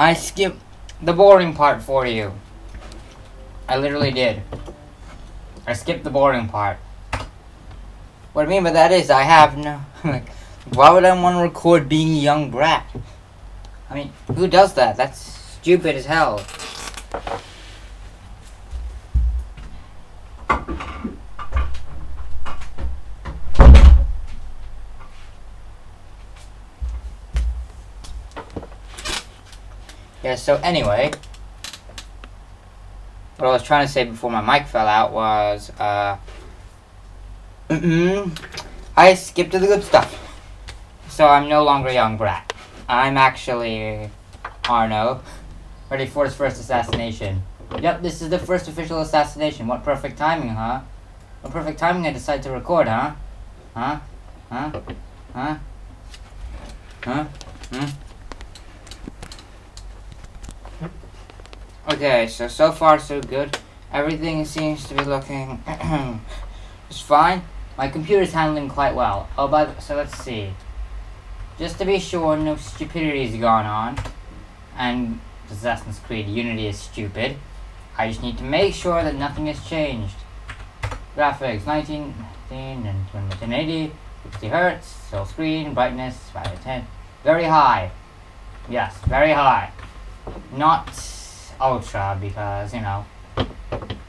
I skipped the boring part for you. I literally did. I skipped the boring part. What I mean by that is I have no... like, why would I want to record being a young brat? I mean, who does that? That's stupid as hell. Yeah, so anyway, what I was trying to say before my mic fell out was, I skipped to the good stuff. So I'm no longer a young brat. I'm actually Arno, ready for his first assassination. Yep, this is the first official assassination. What perfect timing, huh? What perfect timing I decide to record, huh? Huh? Huh? Huh? Huh? Huh? Okay, so far so good. Everything seems to be looking just fine. My computer's handling quite well. Oh, but so let's see. Just to be sure, no stupidity's gone on, and Assassin's Creed Unity is stupid. I just need to make sure that nothing has changed. Graphics 1918 and 1080, 60 hertz, full screen, brightness 5 to 10, very high. Yes, very high. Not ultra, because, you know,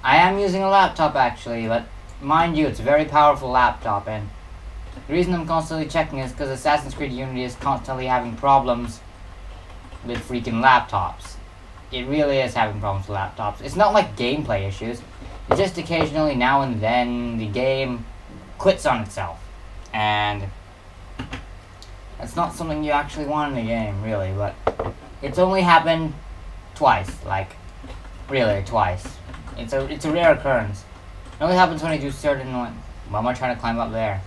I am using a laptop actually, but mind you, it's a very powerful laptop, and the reason I'm constantly checking is because Assassin's Creed Unity is constantly having problems with freaking laptops. It really is having problems with laptops. It's not like gameplay issues, it's just occasionally now and then the game quits on itself, and that's not something you actually want in a game, really, but it's only happened twice, like, really, twice. It's a rare occurrence. It only happens when I do certain ones. Why am I trying to climb up there?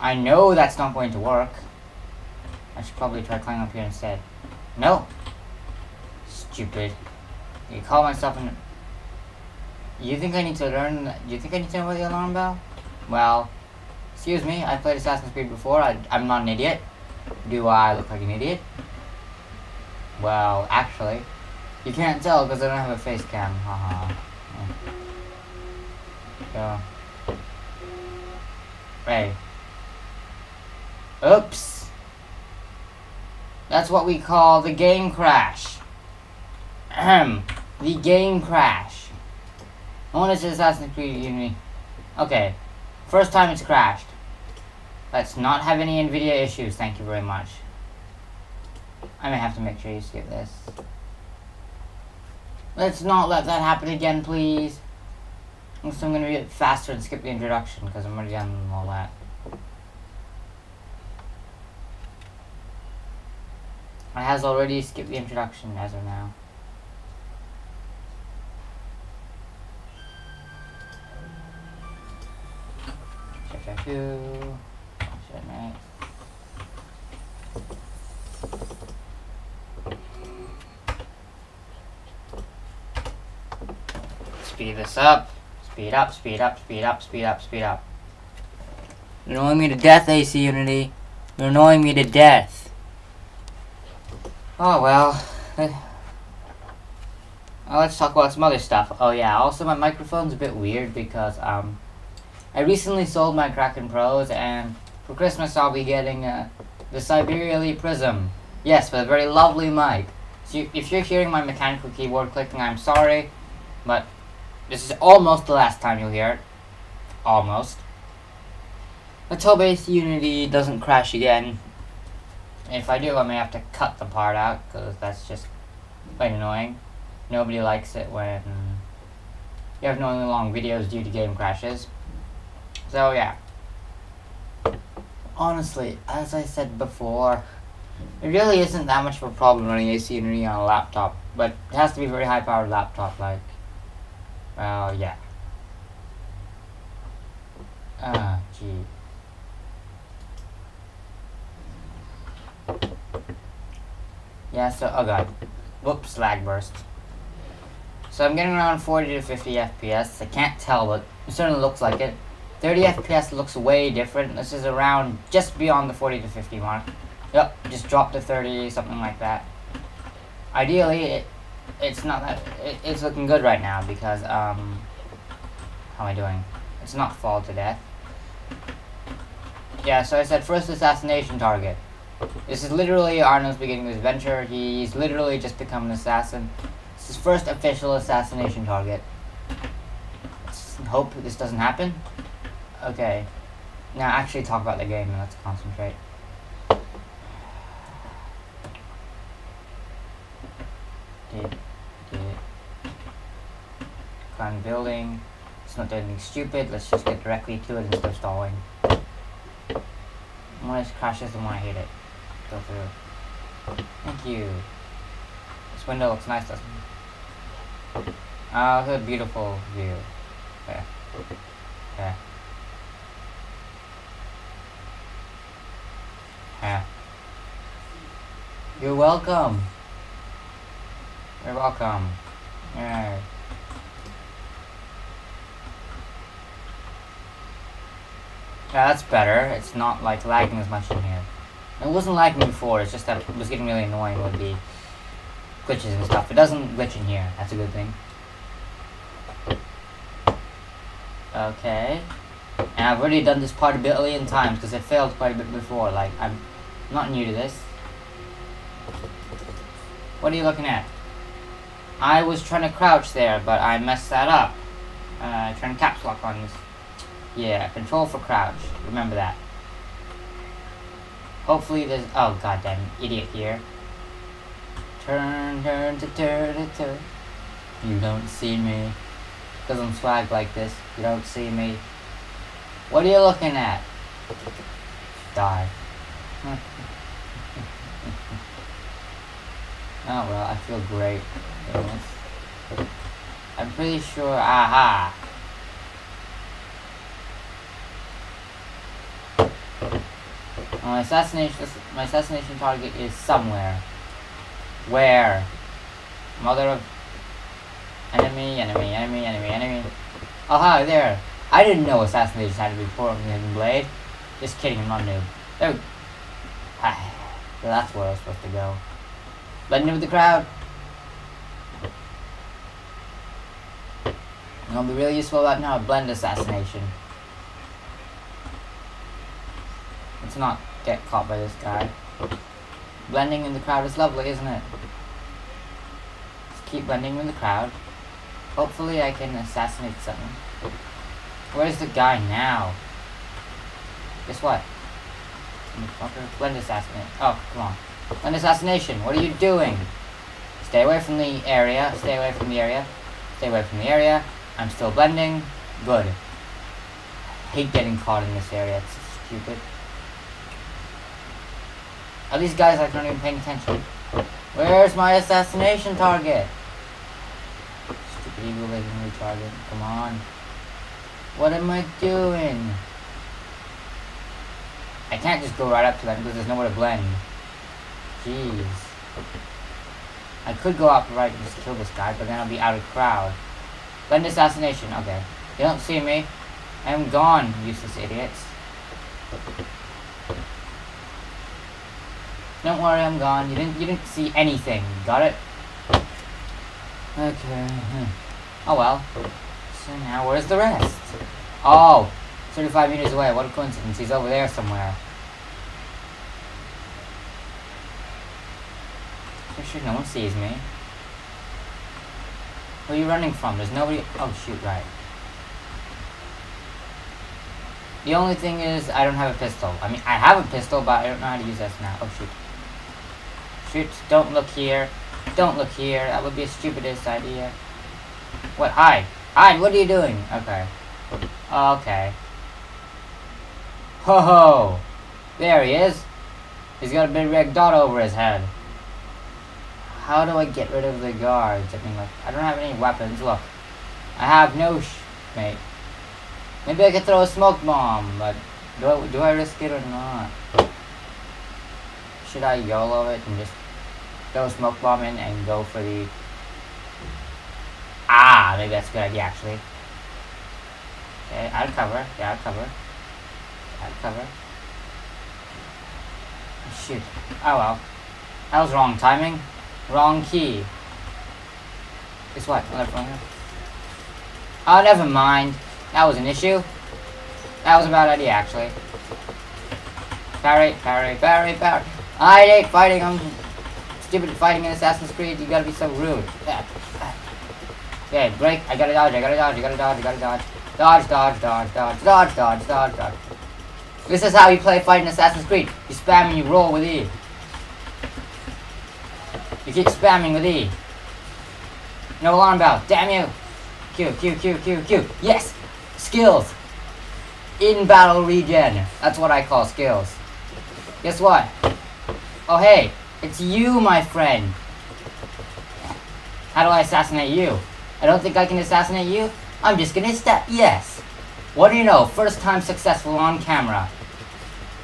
I know that's not going to work. I should probably try climbing up here instead. No! Stupid. You call myself an... You think I need to learn... Do you think I need to know the alarm bell? Well... Excuse me, I played Assassin's Creed before. I'm not an idiot. Do I look like an idiot? Well, actually... You can't tell because I don't have a face cam. Haha. Yeah. Hey. Oops. That's what we call the game crash. Ahem. The game crash. I want to Assassin's Creed Unity. Okay. First time it's crashed. Let's not have any Nvidia issues. Thank you very much. I may have to make sure you skip this. Let's not let that happen again, please. So I'm gonna read it faster and skip the introduction because I'm already done all that. I has already skipped the introduction as of now. Check you. Check night. Speed this up. Speed up, speed up, speed up, speed up, speed up. You're annoying me to death, AC Unity. You're annoying me to death. Oh, well. Let's talk about some other stuff. Oh, yeah. Also, my microphone's a bit weird because, I recently sold my Kraken Pros, and for Christmas I'll be getting, the Siberia Elite Prism. Yes, with a very lovely mic. So if you're hearing my mechanical keyboard clicking, I'm sorry. But this is almost the last time you'll hear it. Almost. Let's hope Ace Unity doesn't crash again. If I do, I may have to cut the part out, because that's just quite annoying. Nobody likes it when you have annoyingly long videos due to game crashes. So yeah. Honestly, as I said before, it really isn't that much of a problem running Ace Unity on a laptop, but it has to be a very high-powered laptop, like... Well, yeah. Ah, gee. Yeah, so, oh god. Whoops, lag burst. So I'm getting around 40 to 50 FPS. I can't tell, but it certainly looks like it. 30 FPS looks way different. This is around just beyond the 40 to 50 mark. Yep, just dropped to 30, something like that. Ideally, it's not that it's looking good right now because how am I doing? It's not fall to death. Yeah, so I said first assassination target. This is literally Arno's beginning of his adventure. He's literally just become an assassin. It's his first official assassination target. Let's hope this doesn't happen. Okay. Now actually talk about the game and let's concentrate. Climb building. Let's not do anything stupid. Let's just get directly to it instead of stalling. The more this crashes, the more I hate it. Go through. Thank you. This window looks nice, doesn't it? Ah, look at a beautiful view. There. There. There. You're welcome. You're welcome. Yeah. Yeah, that's better. It's not like lagging as much in here. It wasn't lagging before, it's just that it was getting really annoying with the glitches and stuff. It doesn't glitch in here, that's a good thing. Okay. And I've already done this part a billion times because it failed quite a bit before. Like, I'm not new to this. What are you looking at? I was trying to crouch there, but I messed that up. Trying to caps lock on this. Yeah, control for crouch. Remember that. Hopefully there's... Oh, goddamn idiot here. Turn, turn, turn, turn, turn. You don't see me. Because I'm swagged like this. You don't see me. What are you looking at? Die. Oh, well, I feel great. I'm pretty sure... Aha! My assassination target is somewhere. Where? Mother of... Enemy, enemy, enemy, enemy, enemy. Oh, hi, there. I didn't know assassination had to be before from the Hidden Blade. Just kidding, I'm not new. There we... That's where I was supposed to go. Blending in with the crowd. It'll be really useful about now, blend assassination. Let's not get caught by this guy. Blending in the crowd is lovely, isn't it? Just keep blending in the crowd. Hopefully I can assassinate someone. Where's the guy now? Guess what? Motherfucker. Blend assassinate. Oh, come on. Blend assassination, what are you doing? Stay away from the area, stay away from the area. Stay away from the area. I'm still blending. Good. I hate getting caught in this area, it's stupid. Are these guys like not even paying attention? Where's my assassination target? Stupid eagle legendary target. Come on. What am I doing? I can't just go right up to them because there's nowhere to blend. Jeez. I could go up right and just kill this guy, but then I'll be out of crowd. Blend assassination. Okay. You don't see me. I'm gone, useless idiots. Don't worry, I'm gone. You didn't see anything. Got it? Okay. Oh well. So now where's the rest? Oh, 35 meters away. What a coincidence. He's over there somewhere. Pretty sure no one sees me. Where are you running from? There's nobody. Oh shoot! Right. The only thing is I don't have a pistol. I mean, I have a pistol, but I don't know how to use this now. Oh shoot. Shoot, don't look here. Don't look here. That would be the stupidest idea. What? Hide. Hide, what are you doing? Okay. Okay. Ho ho! There he is. He's got a big red dot over his head. How do I get rid of the guards? I mean, look, I don't have any weapons. Look. I have no mate. Maybe I could throw a smoke bomb, but do I risk it or not? Should I YOLO it and just throw a smoke bomb in and go for the... Ah, maybe that's a good idea, actually. Okay, I'll cover. Yeah, I'll cover. I'll cover. Shoot. Oh well. That was wrong timing. Wrong key. It's what? Oh, never mind. That was an issue. That was a bad idea, actually. Parry, parry, parry, parry. I hate fighting. I'm stupid at fighting in Assassin's Creed. You gotta be so rude. Okay, break. I gotta dodge. I gotta dodge. I gotta dodge. I gotta dodge. Dodge, dodge, dodge, dodge, dodge, dodge, dodge, dodge. This is how you play fighting Assassin's Creed. You spam and you roll with E. You keep spamming with E. No alarm bell. Damn you. Q, Q, Q, Q, Q. Yes! Skills. In battle regen. That's what I call skills. Guess what? Oh, hey. It's you, my friend. How do I assassinate you? I don't think I can assassinate you. I'm just gonna stab. Yes. What do you know? First time successful on camera.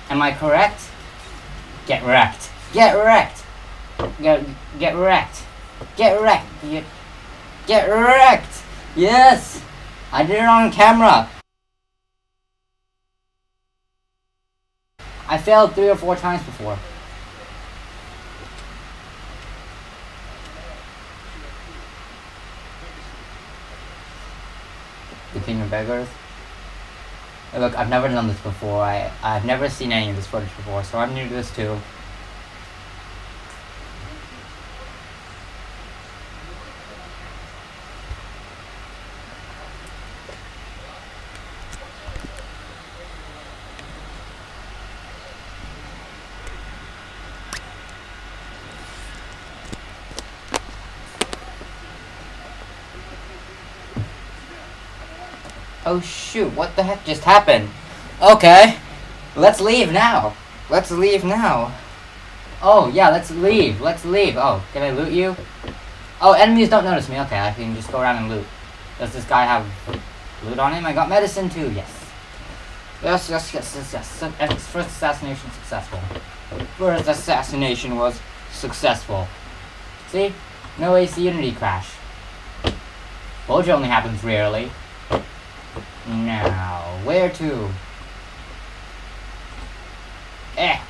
Am I correct? Get wrecked. Get wrecked. Get wrecked. Get wrecked. Get wrecked. Yes. I did it on camera. I failed 3 or 4 times before. The King of Beggars. Hey, look, I've never done this before. I've never seen any of this footage before, so I'm new to this too. Oh shoot, what the heck just happened? Okay, let's leave now. Let's leave now. Oh yeah, let's leave. Let's leave. Oh, can I loot you? Oh, enemies don't notice me. Okay, I can just go around and loot. Does this guy have loot on him? I got medicine too, yes. Yes. First assassination successful. First assassination was successful. See? No AC Unity crash. Bulge only happens rarely. Now, where to? Eh!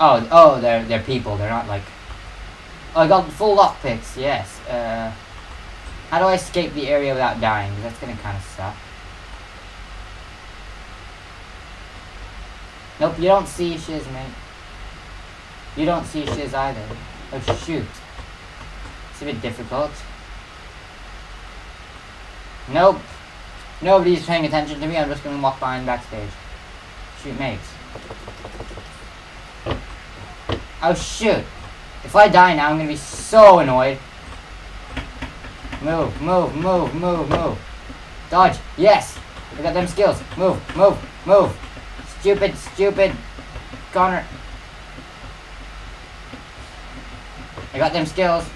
Oh, they're people, they're not like... Oh, I got full lockpicks, yes. How do I escape the area without dying? That's gonna kinda suck. Nope, you don't see shiz, mate. You don't see shiz either. Oh, shoot. It's a bit difficult. Nope. Nobody's paying attention to me, I'm just gonna walk behind backstage. Shoot mates. Oh shoot! If I die now, I'm gonna be so annoyed. Move, move, move, move, move. Dodge, yes! I got them skills. Move, move, move. Stupid, stupid. Connor. I got them skills.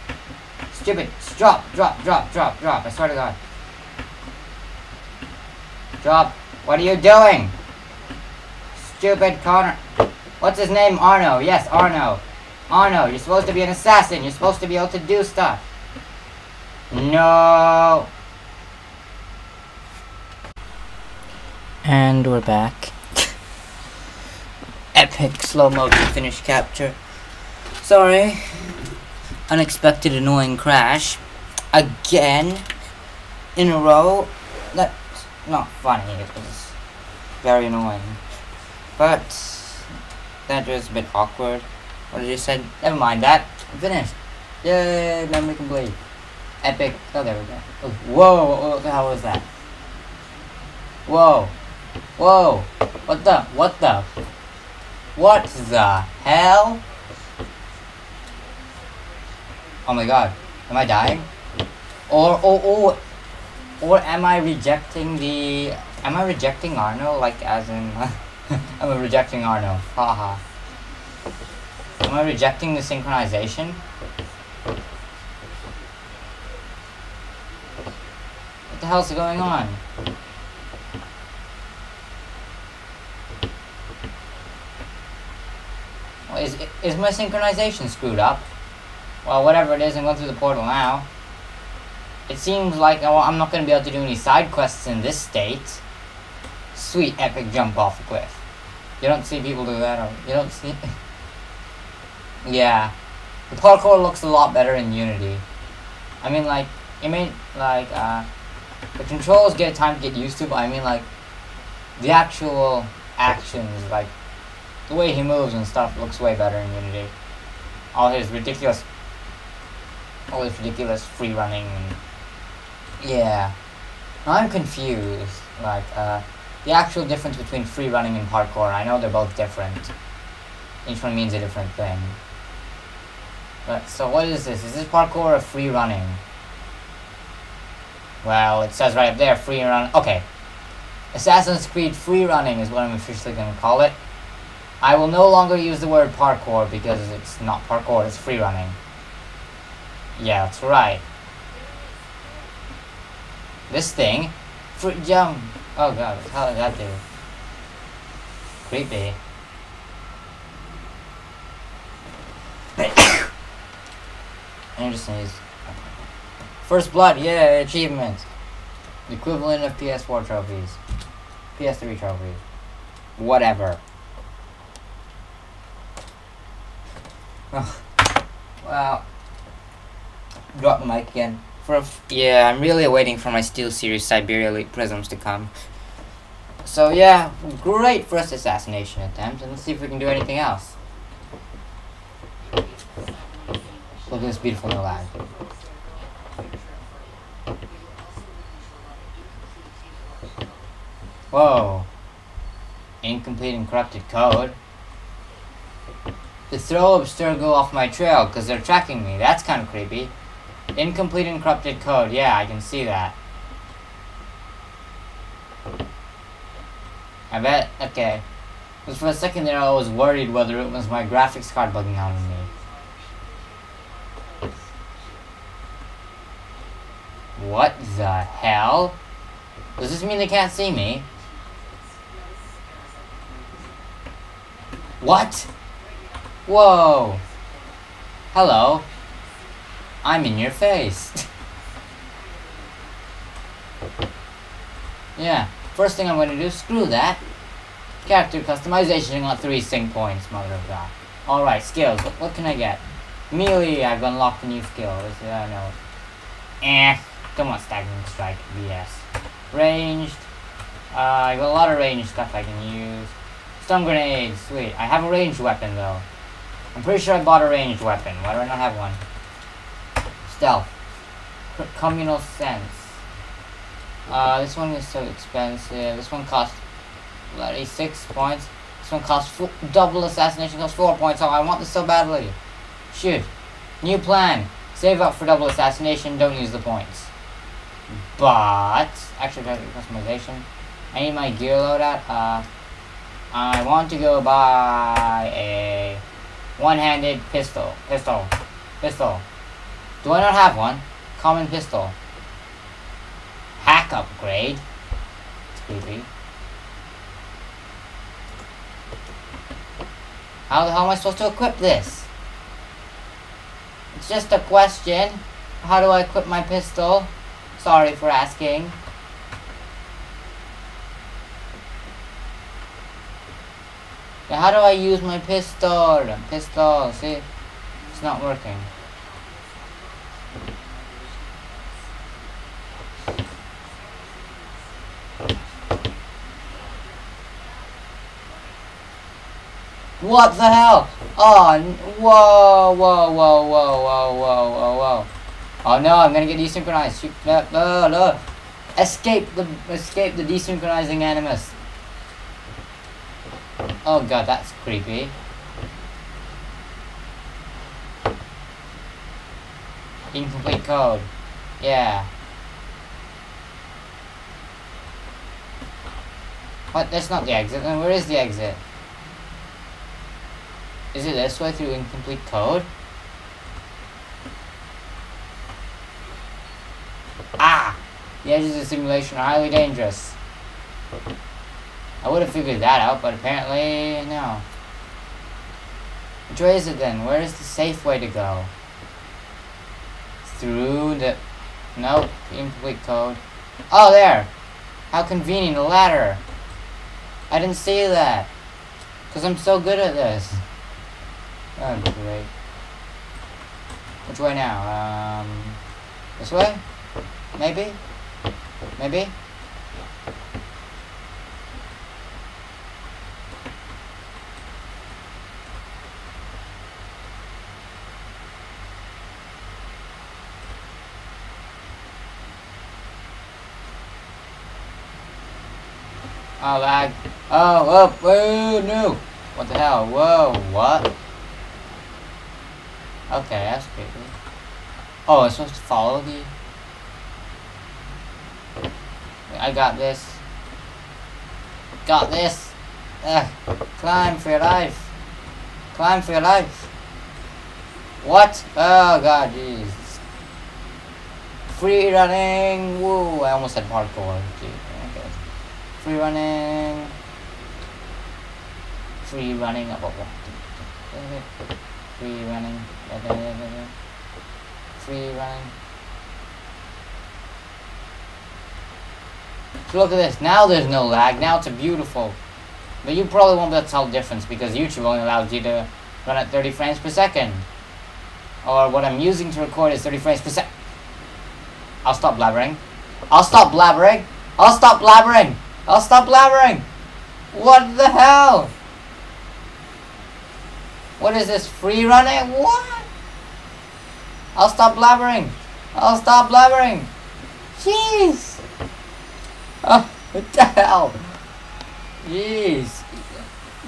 Stupid. Drop, drop, drop, drop, drop. I swear to God. Drop. What are you doing? Stupid Connor. What's his name? Arno. Yes, Arno. Arno, you're supposed to be an assassin. You're supposed to be able to do stuff. No. And we're back. Epic slow motion finish capture. Sorry. Unexpected annoying crash. Again. In a row. That... not funny, it was very annoying. But that was a bit awkward. What did you say? Never mind that. I'm finished. Yay, memory complete. Epic. Oh, there we go. Oh, whoa, what the hell was that? Whoa. Whoa. What the hell? Oh my god. Am I dying? Or am I rejecting the... am I rejecting Arno? Like, as in... am I rejecting Arno? Haha. Am I rejecting the synchronization? What the hell's going on? Well, is my synchronization screwed up? Well, whatever it is, I'm going through the portal now. It seems like, well, I'm not going to be able to do any side quests in this state. Sweet epic jump off a cliff. You don't see people do that, or you don't see... yeah. The parkour looks a lot better in Unity. I mean, like, it may, like, the controls get time to get used to, but I mean, like, the actual actions, like, the way he moves and stuff looks way better in Unity. All his ridiculous free running, and yeah. Now I'm confused, like, the actual difference between free running and parkour. I know they're both different. Each one means a different thing. But, so what is this? Is this parkour or free running? Well, it says right up there, free run. Okay. Assassin's Creed free running is what I'm officially going to call it. I will no longer use the word parkour because it's not parkour, it's free running. Yeah, that's right. This thing. Free jump. Oh god, what the hell did that do? Creepy. I just sneezed. First blood, yeah, achievement. The equivalent of PS4 trophies. PS3 trophies. Whatever. Oh, wow. Drop the mic again. Yeah, I'm really waiting for my SteelSeries Siberia Elite Prisms to come. So yeah, great first assassination attempt, and let's see if we can do anything else. Look at this beautiful new lad. Whoa. Incomplete and corrupted code. The throw Abstergo off my trail, because they're tracking me. That's kind of creepy. Incomplete and corrupted code. Yeah, I can see that. I bet. Okay. Because for a second there I was worried whether it was my graphics card bugging out on me. What the hell? Does this mean they can't see me? What? Whoa! Hello. I'm in your face. Yeah, first thing I'm gonna do, screw that. Character customization got 3 sync points, mother of god. Alright, skills, what can I get? Melee, I've unlocked a new skill, this is, I know. Eh. Come on, staggering strike, BS. Ranged. I got a lot of ranged stuff I can use. Stun grenades, sweet. I have a ranged weapon though. I'm pretty sure I bought a ranged weapon. Why do I not have one? Stealth. Communal sense. This one is so expensive. This one costs bloody 6 points. This one costs double assassination, costs 4 points. Oh, I want this so badly. Shoot. New plan. Save up for double assassination. Don't use the points. But actually, customization. I need my gear loadout. I want to go buy a one-handed pistol. Do I not have one? Common pistol. Hack upgrade. It's creepy. How the hell am I supposed to equip this? It's just a question. How do I equip my pistol? Sorry for asking. Now how do I use my pistol? See? It's not working. What the hell? Oh, whoa. Oh no, I'm gonna get desynchronized. Shoot, no. Escape the desynchronizing animus. Oh god, that's creepy. Incomplete code. Yeah. What? That's not the exit. Then where is the exit? Is it this way through incomplete code? Ah! The edges of simulation are highly dangerous. I would have figured that out, but apparently, no. Which way is it then? Where is the safe way to go? Through the... Nope. Incomplete code. Oh, there! How convenient, a ladder! I didn't see that. Because I'm so good at this. Oh, great. Which way now? This way? Maybe? Maybe? Oh, lag. Oh, up. Oh, no. What the hell? Whoa, what? Okay, that's creepy. Oh, I'm supposed to follow the... I got this. Got this. Ugh. Climb for your life. Climb for your life. What? Oh, God, jeez. Free running. Woo, I almost said parkour. Jeez. Free running up a wall. Free running, free running. So look at this, now there's no lag, now it's beautiful. But you probably won't be able to tell the difference because YouTube only allows you to run at 30 frames per second. Or what I'm using to record is 30 frames per second. I'll stop blabbering. I'll stop blabbering. I'll stop blabbering. I'll stop blabbering! What the hell? What is this? Free running? What? I'll stop blabbering! I'll stop blabbering! Jeez! Oh, what the hell? Jeez.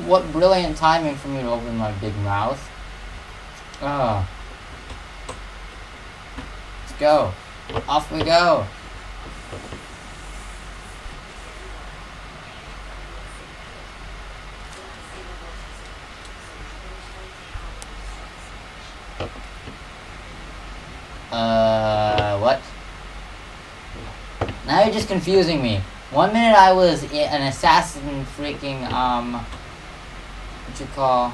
What brilliant timing for me to open my big mouth. Oh. Let's go. Off we go. What? Now you're just confusing me. 1 minute I was an assassin freaking, what you call...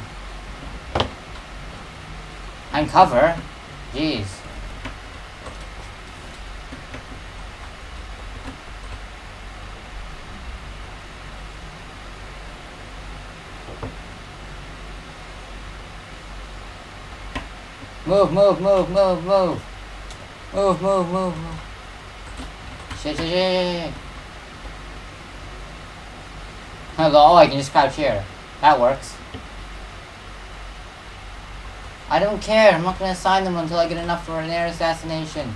Uncover? Jeez. Move, move, move, move, move. Move, move, move, move. Shit, shit, shit. Hello, oh, I can just crouch here. That works. I don't care. I'm not going to assign them until I get enough for an air assassination.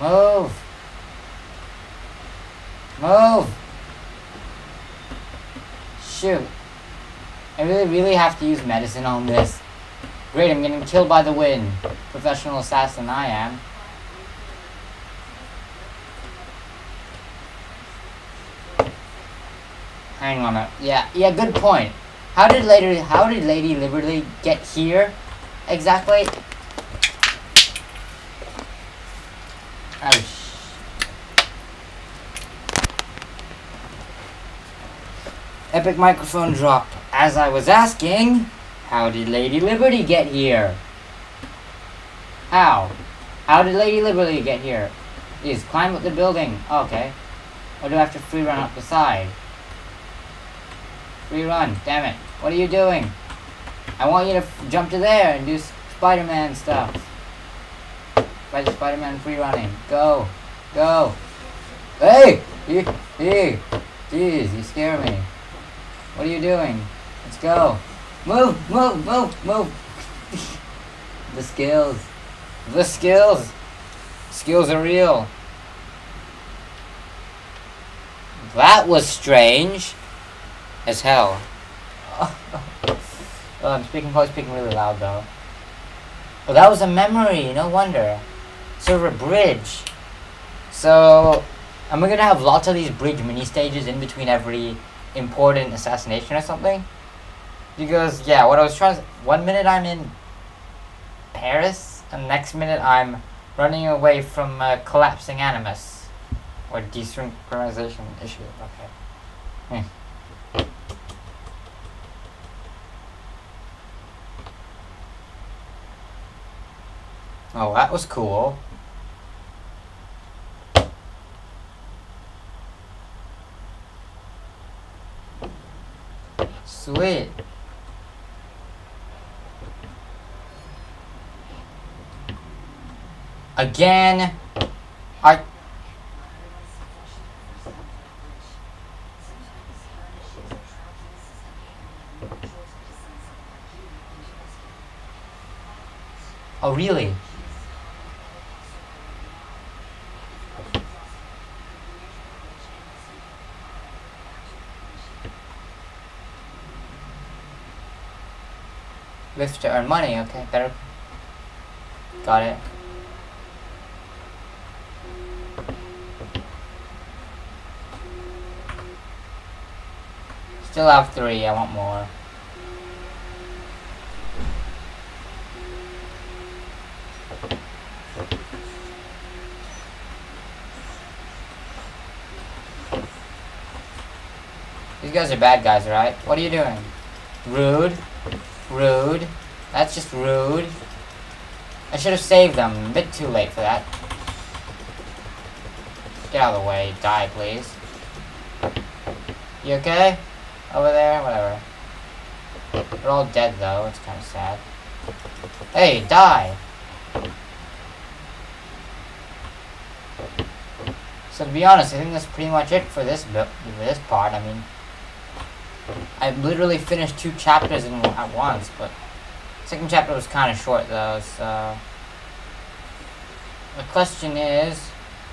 Move. Move. Shoot. I really have to use medicine on this. Great, I'm getting killed by the wind. Professional assassin I am. Hang on a... Yeah, yeah, good point. How did Lady Liberty get here? Exactly. Oh, epic microphone drop. As I was asking, how did Lady Liberty get here? How? How did Lady Liberty get here? Please climb up the building. Okay. Or do I have to free run up the side? Free run. Damn it. What are you doing? I want you to jump to there and do Spider-Man stuff. Spider-Man free running. Go. Go. Hey! Hey! Jeez, you scare me. What are you doing? Let's go. Move, move, move, move. The skills. The skills. Skills are real. That was strange as hell. Well, I'm probably speaking really loud though. Well, that was a memory, no wonder. Sort of a bridge. So, and we're gonna have lots of these bridge mini stages in between every important assassination or something, because yeah, what I was trying to, 1 minute I'm in Paris and the next minute I'm running away from collapsing animus or desynchronization issue. Okay. Oh, that was cool. Sweet. Again, Oh, really? Live to earn money, okay, better. Got it. Still have 3, I want more. These guys are bad guys, right? What are you doing? Rude. Rude. That's just rude. I should have saved them. A bit too late for that. Get out of the way. Die, please. You okay? Over there? Whatever. They're all dead, though. It's kind of sad. Hey, die! So to be honest, I think that's pretty much it for this part. I mean, I literally finished 2 chapters at once, but the 2nd chapter was kind of short though, so... The question is,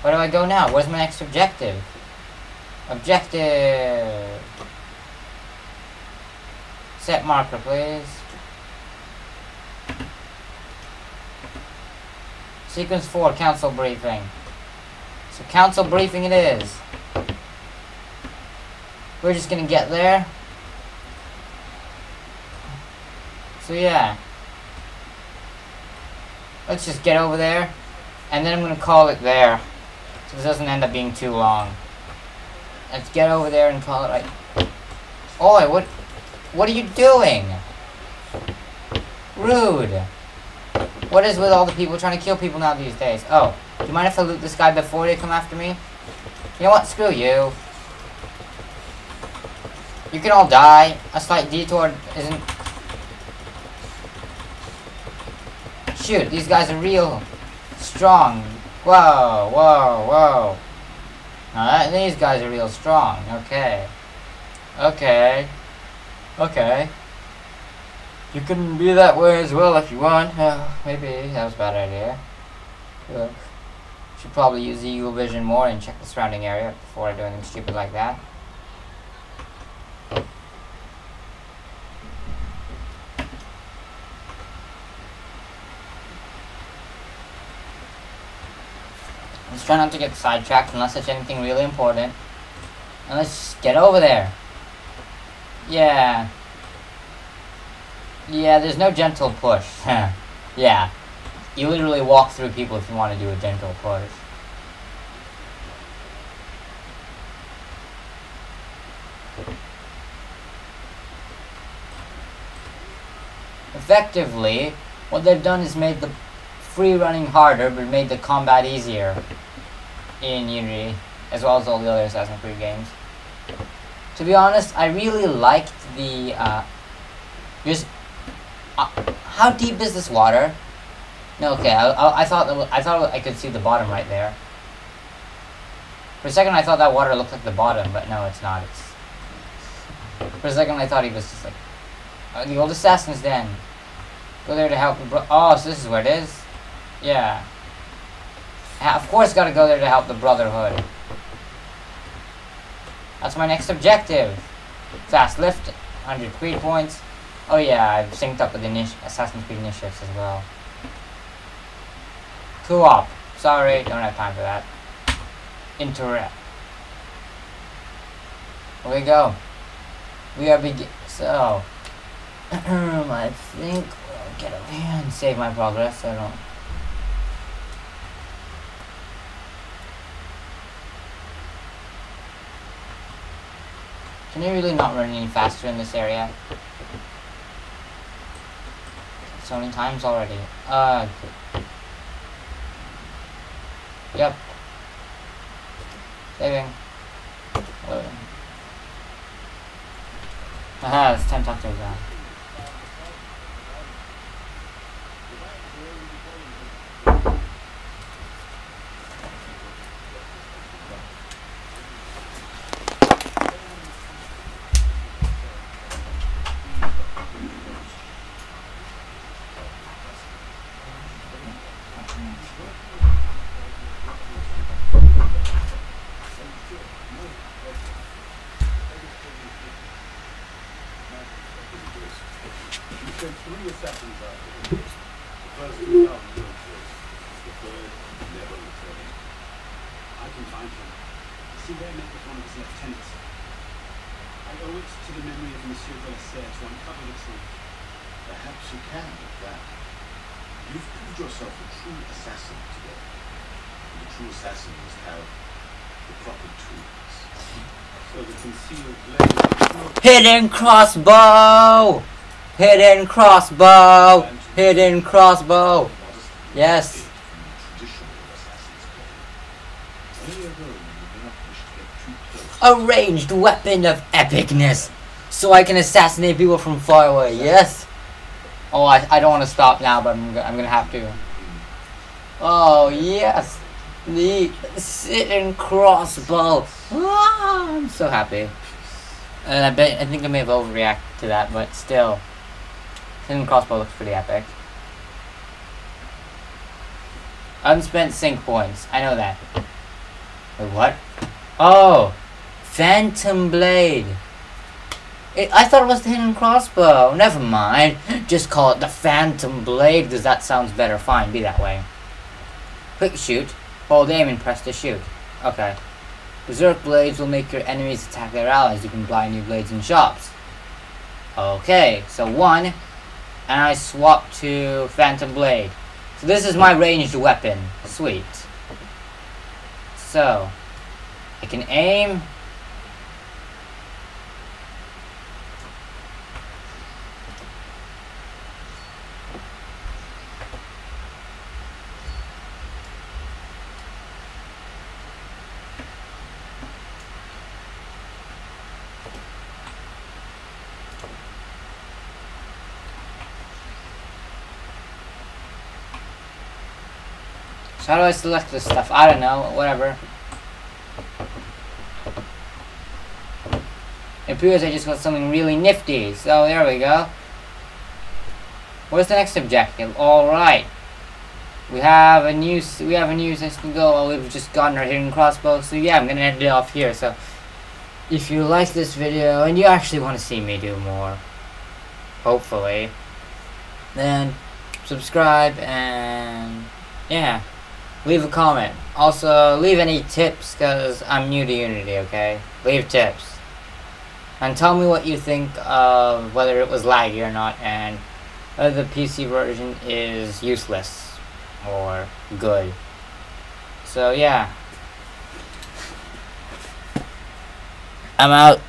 where do I go now? Where's my next objective? Objective! Set marker, please. Sequence 4, council briefing. So council briefing it is. We're just gonna get there. So yeah, let's just get over there, and then I'm gonna call it there, so this doesn't end up being too long. Let's get over there and call it like. Oi, what are you doing? Rude. What is with all the people trying to kill people now these days? Oh, do you mind if I loot this guy before they come after me? You know what? Screw you. You can all die. A slight detour isn't... Shoot, these guys are real strong. Whoa, whoa, whoa. Alright, these guys are real strong. Okay. Okay. Okay. You can be that way as well if you want. Maybe that was a bad idea. Look. Should probably use the eagle vision more and check the surrounding area before I do anything stupid like that. Let's try not to get sidetracked unless it's anything really important. And let's just get over there. Yeah. Yeah, there's no gentle push. Yeah. You literally walk through people if you want to do a gentle push. Effectively, what they've done is made the free running harder, but made the combat easier in Unity, as well as all the other Assassin's Creed games. To be honest, I really liked the, how deep is this water? No, okay, I thought I could see the bottom right there. For a second I thought that water looked like the bottom, but no, it's not. For a second I thought he was just like, the old assassin's den. Go there to help the bro- oh, so this is where it is? Yeah. Of course gotta go there to help the Brotherhood. That's my next objective. Fast lift, 100 creed points. Oh yeah, I've synced up with the Assassin's Creed initiatives as well. Co-op. Sorry, don't have time for that. Interact. Here we go. We are so... I think we'll get over here and save my progress so I don't... Can I really not run any faster in this area? So many times already. Yep. Saving. Loading. Haha, it's time to talk to her now. Hidden crossbow! Hidden crossbow! Hidden crossbow! Yes! A ranged weapon of epicness! So I can assassinate people from far away, yes? Oh, I don't want to stop now, but I'm gonna have to. Oh, yes! The hidden crossbow! Ah, I'm so happy. And I think I may have overreacted to that, but still. Hidden crossbow looks pretty epic. Unspent sync points. I know that. Wait, what? Oh! Phantom blade! I thought it was the hidden crossbow. Never mind. Just call it the phantom blade, because that sounds better. Fine, be that way. Quick shoot. Hold aim and press to shoot. Okay. Berserk blades will make your enemies attack their allies. You can buy new blades in shops. Okay, so one, and I swap to Phantom Blade. So this is my ranged weapon. Sweet. So, I can aim. How do I select this stuff? I don't know, whatever. It appears I just got something really nifty, so there we go. Where's the next objective? Alright. We have a new system goal. Well, we've just gotten our hidden crossbow, so yeah, I'm gonna end it off here. So if you like this video and you actually want to see me do more, hopefully, then subscribe and yeah. Leave a comment. Also, leave any tips, because I'm new to Unity, okay? Leave tips. And tell me what you think of whether it was laggy or not, and whether the PC version is useless or good. So, yeah. I'm out.